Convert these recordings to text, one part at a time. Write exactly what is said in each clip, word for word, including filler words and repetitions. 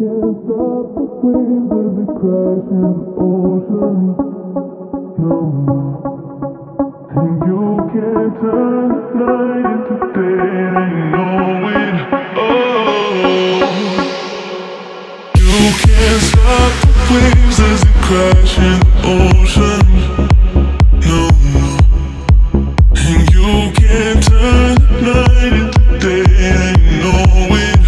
can't stop the waves as they crash in the ocean. No, and you can't turn the night into day and know it. Oh, you can't stop the waves as they crash in the ocean. No, and you can't turn the night into day and know it.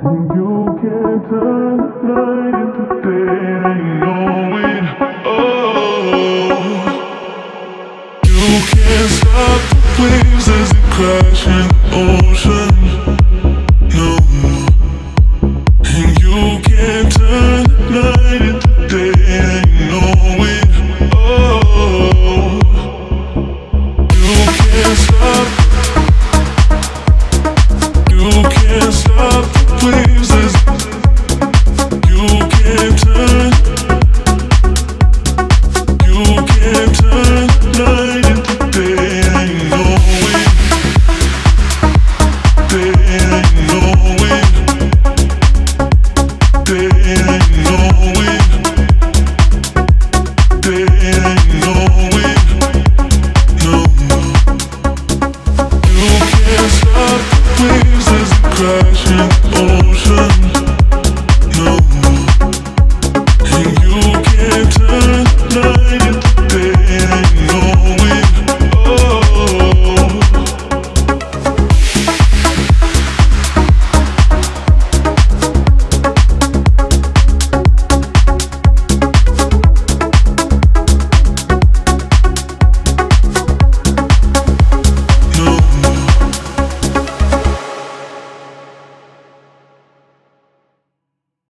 And you can't turn the night.